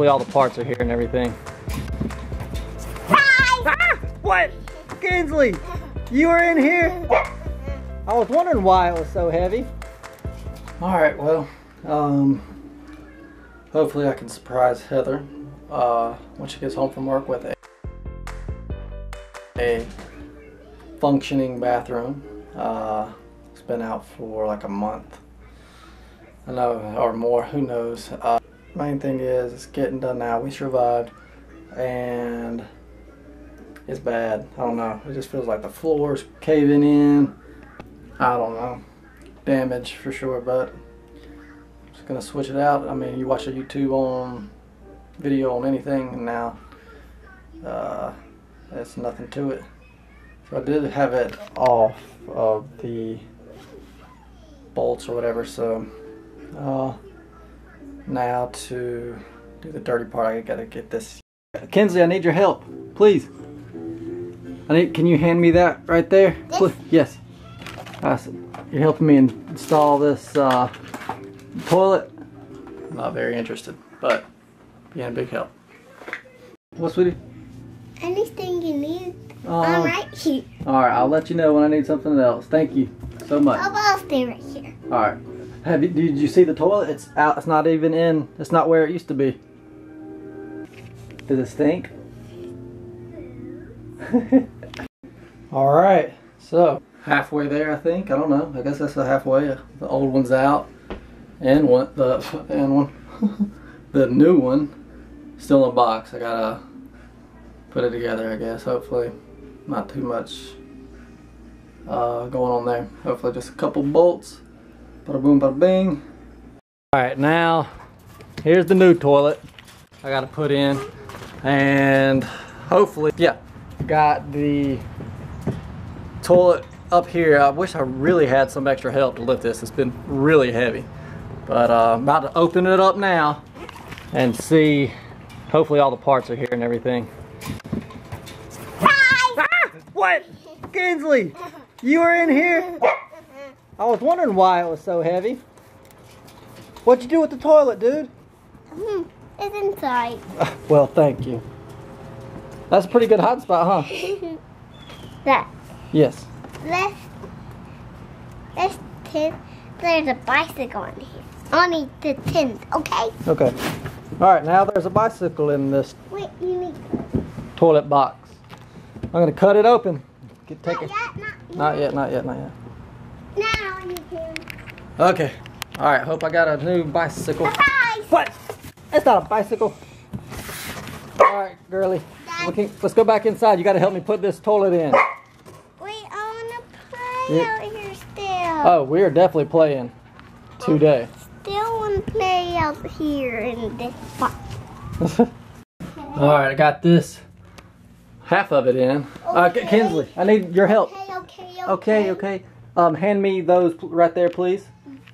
Hopefully all the parts are here and everything. Hi! Ah, what? Kinsley, you were in here? I was wondering why it was so heavy. Alright, well, hopefully I can surprise Heather when she gets home from work with a functioning bathroom. It's been out for like a month, I know, or more, who knows. Main thing is it's getting done now. We survived, and it's bad. I don't know, it just feels like the floor's caving in. I don't know, damage for sure, but I'm just gonna switch it out. I mean, you watch a YouTube on video on anything, and now there's nothing to it. So I did have it off of the bolts or whatever, so now to do the dirty part, I gotta get this. Kinsley, I need your help, please. Can you hand me that right there? Please. Yes. You're helping me install this toilet. I'm not very interested, but being a big help. What, sweetie? Anything you need, I'm right here. Alright, I'll let you know when I need something else. Thank you so much. I'll stay right here. Alright. Did you see the toilet? It's out. It's not even in. It's not where it used to be. Does it stink? Alright, so halfway there, I think. I don't know. I guess that's the halfway. The old one's out, and the new one still in a box. I gotta put it together, I guess. Hopefully, not too much going on there. Hopefully, just a couple bolts. Bada boom, bada bing. All right, now here's the new toilet. I gotta put in, and hopefully, yeah, got the toilet up here. I wish I really had some extra help to lift this. It's been really heavy, but I'm about to open it up now and see. Hopefully all the parts are here and everything. Hi! Ah, what? Kinsley, you were in here? I was wondering why it was so heavy. What'd you do with the toilet, dude? It's inside. Well, thank you. That's a pretty good hot spot, huh? That. Yes. Let's tint. There's a bicycle in here. I need the tint, okay? Okay. Alright, now there's a bicycle in this toilet box. I'm going to cut it open. Not yet. Now I need to. Okay. Alright, hope I got a new bicycle. Surprise! What? It's not a bicycle. Alright, girly. Let's go back inside. You got to help me put this toilet in. Out here still. Oh, we're definitely playing today. Still want to play out here in this spot. Alright, I got this half of it in. Okay. Kinsley, I need your help. Okay. Hand me those right there, please.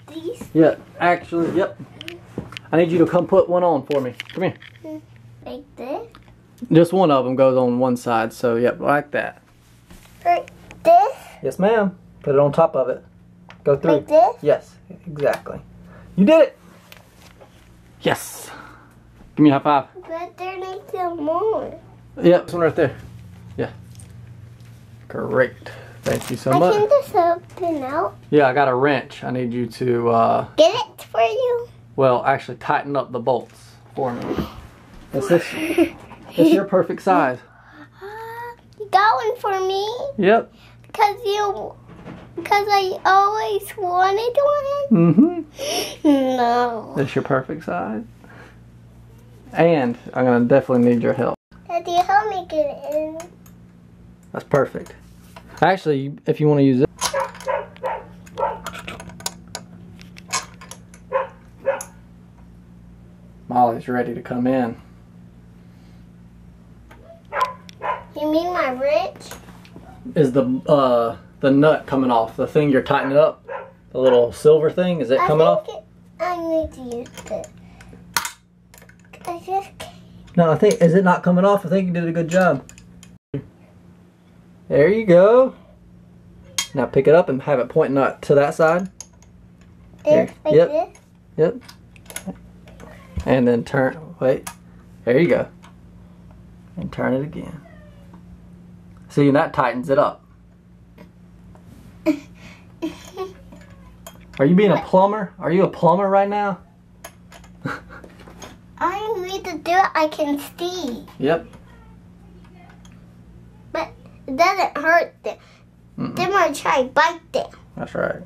These? Yeah, actually, yep. I need you to come put one on for me. Come here. Like this? Just one of them goes on one side, so yep, like that. Like this? Yes, ma'am. Put it on top of it. Go through. Like this? Yes, exactly. You did it! Yes! Give me a high five. But there needs some more. Yep, this one right there. Yeah. Great. Thank you so much. I can just open out. Yeah, I got a wrench. I need you to get it for you? Well, actually tighten up the bolts for me. It's your perfect size. You got one for me? Yep. Because I always wanted one? Mm-hmm. No. That's your perfect size. And I'm going to definitely need your help. Daddy, help me get it in. That's perfect. Actually, if you want to use it. Molly's ready to come in. You mean my wrench? Is the nut coming off? The thing you're tightening up? The little silver thing? Is it coming off? I need to use this. I just can't. No, I think, is it not coming off? I think you did a good job. There you go. Now pick it up and have it pointing up to that side. There, like this? Yep. And then turn, wait. There you go. And turn it again. See, and that tightens it up. Are you being a plumber? Are you a plumber right now? I need to do it. I can see. Yep. But it doesn't hurt them. Then I try to bite them. That's right.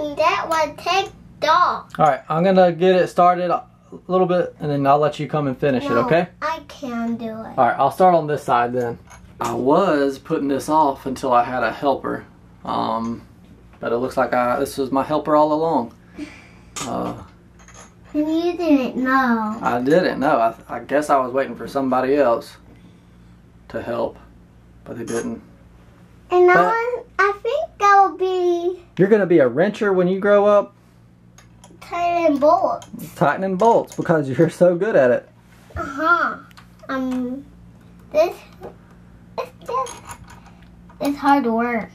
And that one takes off. All right, I'm gonna get it started a little bit, and then I'll let you come and finish it. Okay? I can do it. All right, I'll start on this side then. I was putting this off until I had a helper. But it looks like this was my helper all along. You didn't know. I didn't know. I guess I was waiting for somebody else to help, but they didn't. And I think I'll be... You're going to be a wrencher when you grow up? Tightening bolts. Tightening bolts because you're so good at it. Uh-huh. It's hard work.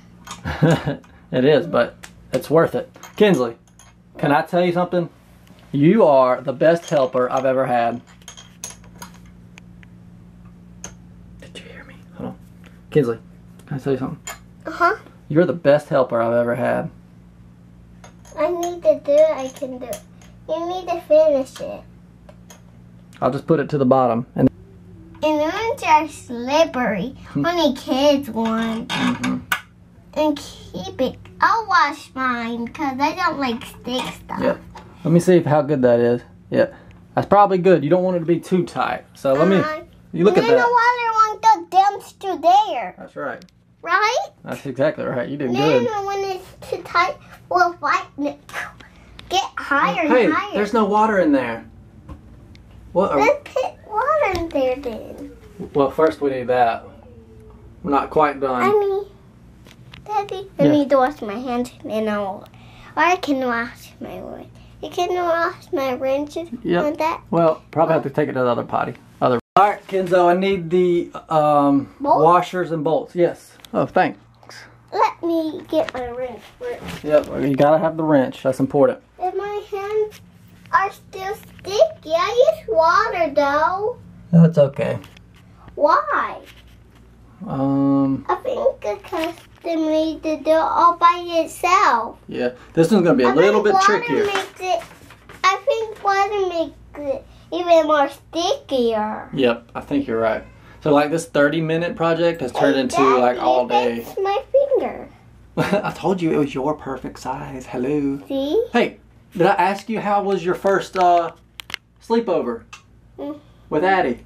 It is, but it's worth it. Kinsley, can I tell you something? You are the best helper I've ever had. Did you hear me? Hold on. Kinsley, can I tell you something? Uh-huh. You're the best helper I've ever had. I need to do it. I can do it. You need to finish it. I'll just put it to the bottom. And the ones are slippery. Only kids want. And keep it. I'll wash mine because I don't like stick stuff. Yep. Let me see how good that is. Yeah, that's probably good. You don't want it to be too tight. So let me. You look at that. And I don't want the dumpster there. That's right. Right? That's exactly right. You did good. And when it's too tight, we'll get higher and higher. Hey, there's no water in there. What? Let's put water in there then. Well, first we need that. We're not quite done. Daddy, I need to wash my hands and I can wash my wrench. You can wash my wrenches on that? Well, probably have to take it to the other potty. All right, Kenzo, I need the washers and bolts. Yes. Oh, thanks. Let me get my wrench first. Yep, you gotta have the wrench. That's important. And my hands are still sticky. I use water, though. That's okay. Why? I think because they made to do it all by itself. Yeah, this one's gonna be a little bit trickier. I think water makes it even more stickier. Yep, I think you're right. So like this 30-minute project has turned into like all day. That's my finger. I told you it was your perfect size. Hello. See? Hey, did I ask you how was your first sleepover with Addie?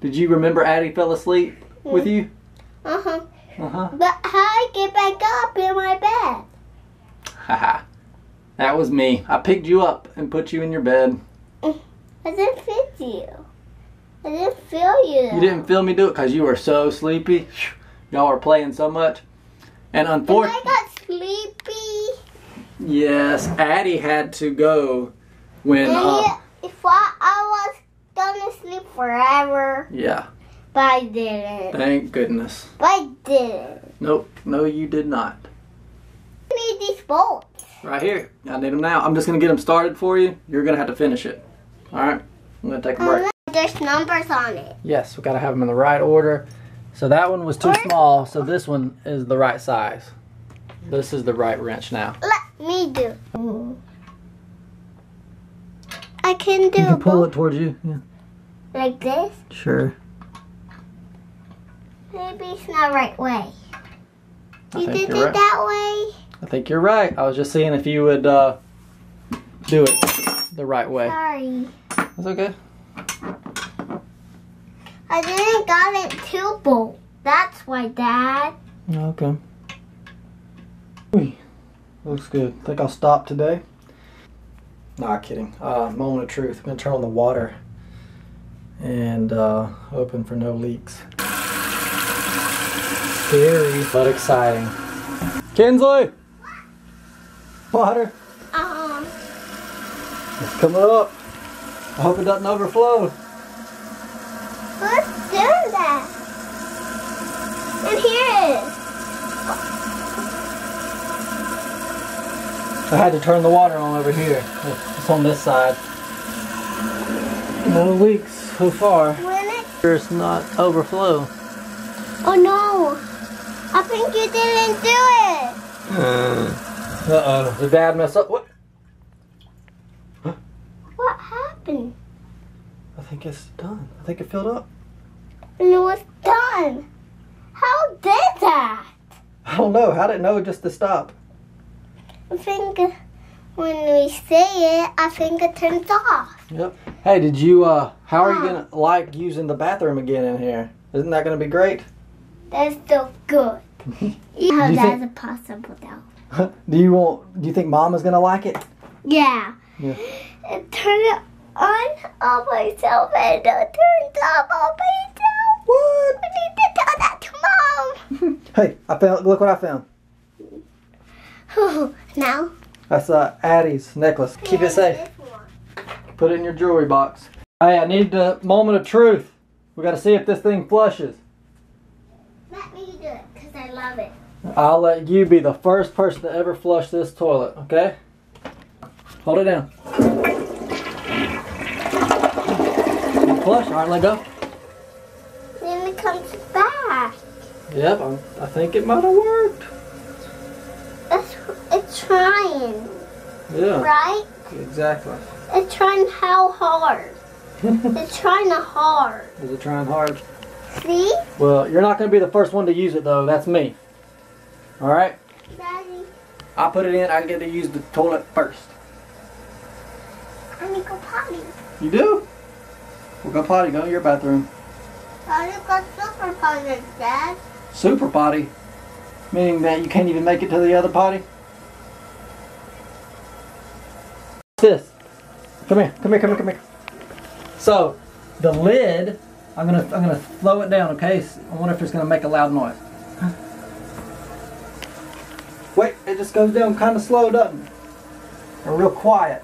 Did you remember Addie fell asleep with you? Uh-huh. Uh-huh. But how I get back up in my bed? Haha. That was me. I picked you up and put you in your bed. I didn't fit you. I didn't feel you. You didn't feel me do it because you were so sleepy. Y'all were playing so much. And unfortunately... I got sleepy. Yes, Addie had to go when... I was... gonna sleep forever. Yeah. But I didn't. Thank goodness. But I didn't. Nope. No, you did not. I need these bolts. Right here. I need them now. I'm just gonna get them started for you. You're gonna have to finish it. Alright? I'm gonna take a break. There's numbers on it. Yes, we gotta have them in the right order. So that one was too small, so this one is the right size. This is the right wrench now. Let me do. I can do it. Pull it towards you. Yeah. Like this? Sure. Maybe it's not the right way. You did it that way? I think you're right. I was just seeing if you would do it the right way. Sorry. That's okay. I didn't got it too bolt. That's why, Dad. Okay. Looks good. I think I'll stop today. Nah, kidding. Moment of truth. I'm going to turn on the water and open for no leaks. Scary, but exciting. Kinsley! Water! It's coming up. I hope it doesn't overflow. Let's do that. And here it is. I had to turn the water on over here. It's on this side. 1 week so far. There's not overflow. Oh no! I think you didn't do it! Uh-oh. Did Dad mess up? What? Huh? What happened? I think it's done. I think it filled up. And it was done! How did that? I don't know. How did it know just to stop? I think when we say it, I think it turns off. Yep. Hey, did you, how are you going to like using the bathroom again in here? Isn't that going to be great? That's so good. How that's possible, though. Do you think Mama's going to like it? Yeah. And turn it on all myself and it turns off all myself. What? I need to tell that to Mom. Hey, I found, look what I found. Now? That's Addie's necklace. Keep it safe. Put it in your jewelry box. Hey, I need the moment of truth. We got to see if this thing flushes. Let me do it, because I love it. I'll let you be the first person to ever flush this toilet, okay? Hold it down. Flush, all right, let go. Then it comes back. Yep, I think it might have worked. It's trying. Yeah. Right? Exactly. It's trying how hard? It's trying hard. Is it trying hard? See? Well, you're not going to be the first one to use it, though. That's me. All right? Daddy. I'll put it in. I get to use the toilet first. I'm going to go potty. You do? We'll go potty. Go to your bathroom. I just got super potty, Dad. Super potty? Meaning that you can't even make it to the other potty? What's this? Come here. Come here. Come here. Come here. So, the lid... I'm gonna slow it down, okay? I wonder if it's gonna make a loud noise. Wait, it just goes down kind of slow, doesn't it? Or real quiet.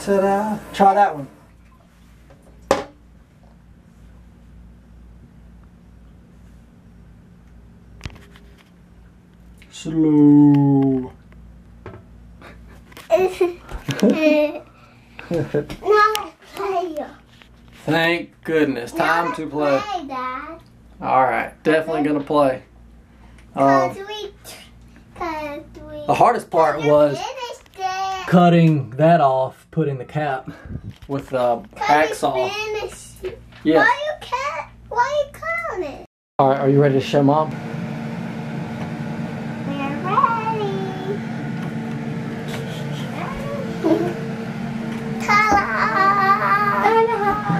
Ta-da! Try that one. Slow. Now play. Thank goodness. Time to play. Dad. Alright, definitely going to play. The hardest part was cutting that off, putting the cap with the hacksaw. Yeah. Why you cutting it? Alright, are you ready to show Mom?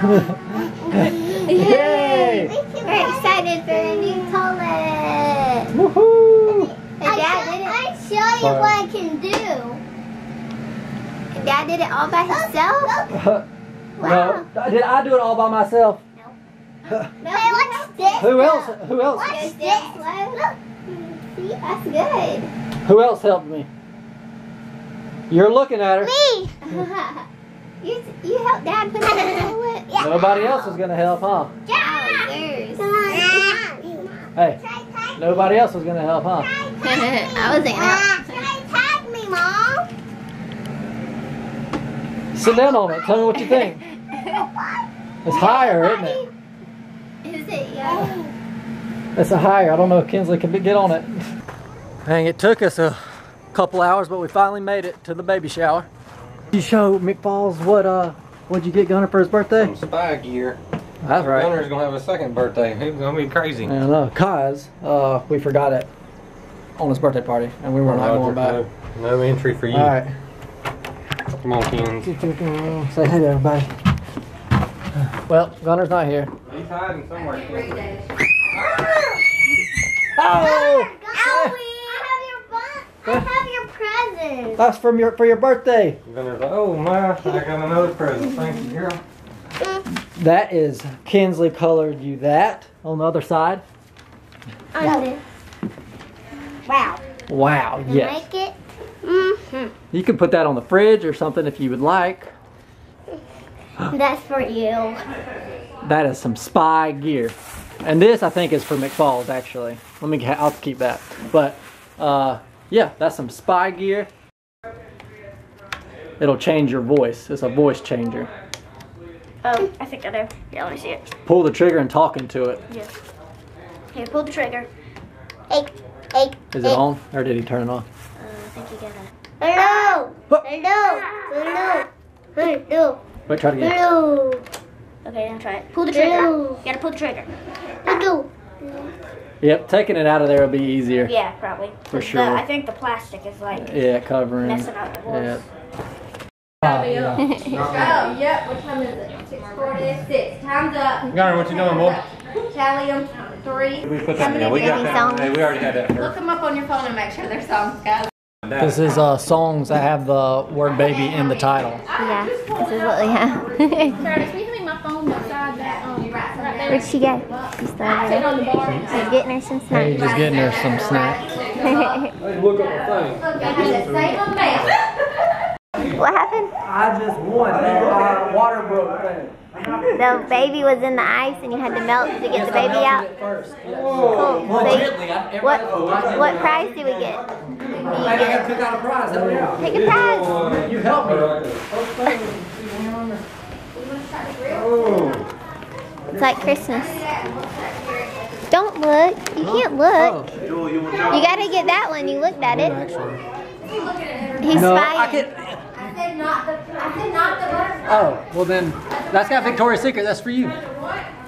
We're ready. Yay! We're excited for a new toilet. Woohoo! I'll show you what I can do. And Dad did it all by himself? Look. Wow. No. Did I do it all by myself? No. Hey, what's this? Who else? What's this? Look. See, that's good. Who else helped me? You're looking at her. Me! You helped Dad put it in the toilet? Yeah. Nobody else was going to help, huh? Yeah. Hey, nobody else was going to help, huh? I wasn't helping. Tag me, Mom. Sit down on it. Tell me what you think. It's higher, isn't it? Is it, yeah? It's a higher. I don't know if Kinsley can get on it. Dang, it took us a couple hours, but we finally made it to the baby shower. You show McFall's what'd you get Gunnar for his birthday? Some spy gear. That's right. Gunnar's gonna have a second birthday. He's gonna be crazy. I know, cause we forgot it on his birthday party, and we were not going back. No entry for you. All right. Come on, Kins. Say hey to everybody. Well, Gunnar's not here. He's hiding somewhere. Oh! I have your present. That's from for your birthday. Gunner's like, oh my, I got another present. Thank you, girl. That is Kinsley colored you that on the other side. Wow. Wow. Can yes. Like it? Mm-hmm. You can put that on the fridge or something if you would like. That's for you. That is some spy gear, and this I think is for McFall's actually. Let me. I'll keep that. But. Yeah, that's some spy gear. it'll change your voice. It's a voice changer. Oh, I think I know. Yeah, let me see it. Pull the trigger and talk into it. Yeah. Okay, pull the trigger. Hey, hey. Is it on? Or did he turn it on? I think he got it. Hello! Oh. Hello! Hello! Hello! Wait, try it again. Hello! Okay, now try it. Pull the trigger. Hello. You gotta pull the trigger. Hello! Yep, taking it out of there will be easier. Yeah, probably. For sure. I think the plastic is like... Yeah, covering. Messing up the voice. Oh, yep. What time is it? 6:46. Time's up. Gunnar, what you doing, boy? Tally them. 3. We put that in. We got that. Hey, we already had that. Look them up on your phone and make sure their songs go. This is songs that have the word baby in the title. Yeah, this is what they have. Travis, can you leave my phone beside that? Where'd she go? She's still over there. She's getting her some snacks. She's just getting her some snacks. Look at the thing. What happened? I just won that water broke thing. The baby was in the ice and you had to melt to get the baby out? Cool. So what prize do we get? I think I took out a prize. Take a prize. You helped me. It's like Christmas. Don't look. You can't look. You gotta get that one. You looked at it. He's spying. I said not the butterfly. Oh, well then, that's got Victoria's Secret. That's for you.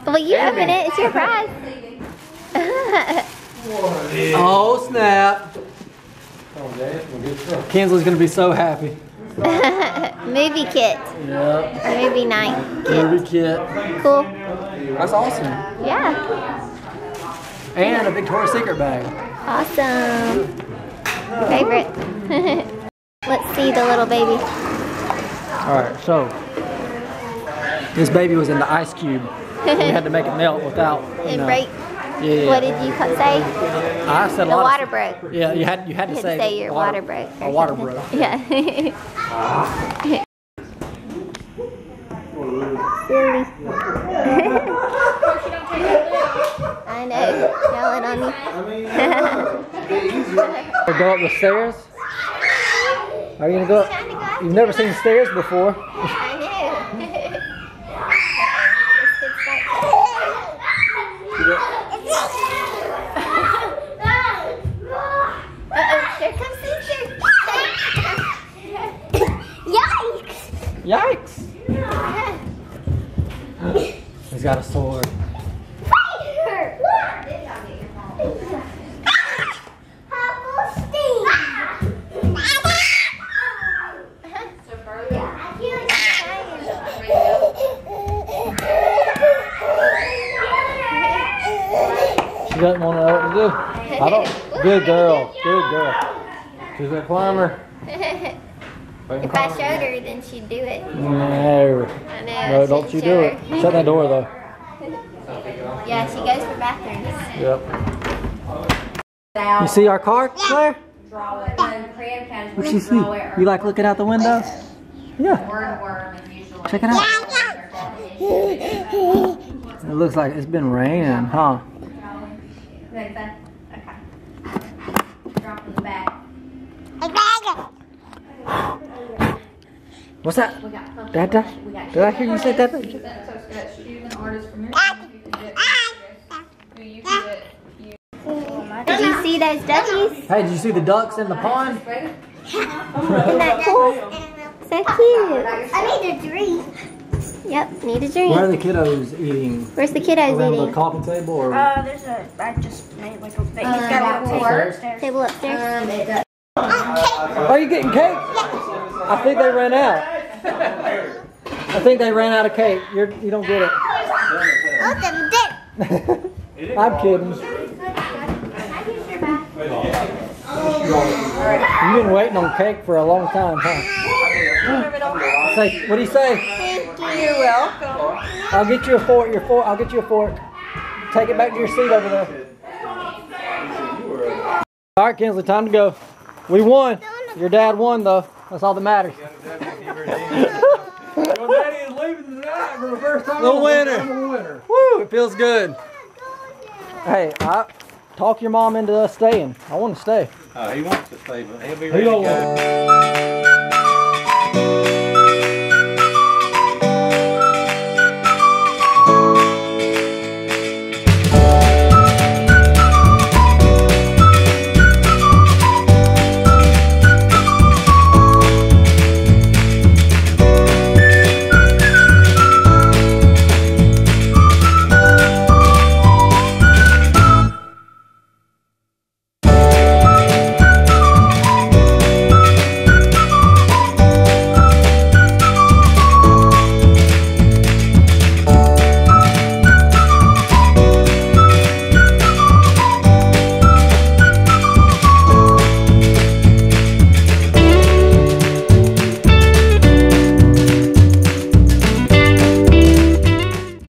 Well, you open it. It's your prize. Oh, snap. Kinsley's gonna be so happy. Movie kit. Yep. Or movie night kit. Movie kit. Cool. That's awesome. Yeah. And a Victoria's Secret bag. Awesome. Favorite. Let's see the little baby. Alright, so this baby was in the ice cube. We had to make it melt without it break. Yeah. What did you say? I said the water broke. Yeah, you had to say your water broke. A water broke. Yeah. I know. Yelling on you. Go up the stairs. Are you gonna go up? You've never seen stairs before. I know. Yikes! He's got a sword. Fire! She doesn't want to know what to do. I don't. Good girl. Good girl. She's a climber. If I showed her, then she'd do it. No. I know. No, don't you do it. Shut that door, though. Yeah, she goes for bathrooms. Yep. You see our car, Claire? What'd you see? You like looking out the window? Yeah. Check it out. It looks like it's been raining, huh? Okay. Drop in the back. What's that? Dada? Did I hear you say that? Did you see those duckies? Hey, did you see the ducks in the pond? Isn't that cool? So cute. I need a drink. Yep, need a drink. Where are the kiddos eating? Where's the kiddos eating? Around the coffee table? Or? There's a, I just made like a thing. It's got a table upstairs. Are you getting cake? I think they ran out. I think they ran out of cake. You don't get it. I'm kidding. You've been waiting on cake for a long time, huh? Say, what do you say? Thank you. You're welcome. I'll get you a fork. I'll get you a fork. Take it back to your seat over there. All right, Kinsley, time to go. We won. Your dad won, though. That's all that matters. Your daddy is leaving tonight for the first time. The winner. Woo! It feels good. Hey, talk your mom into us staying. I want to stay. He wants to stay, but he'll be ready to go.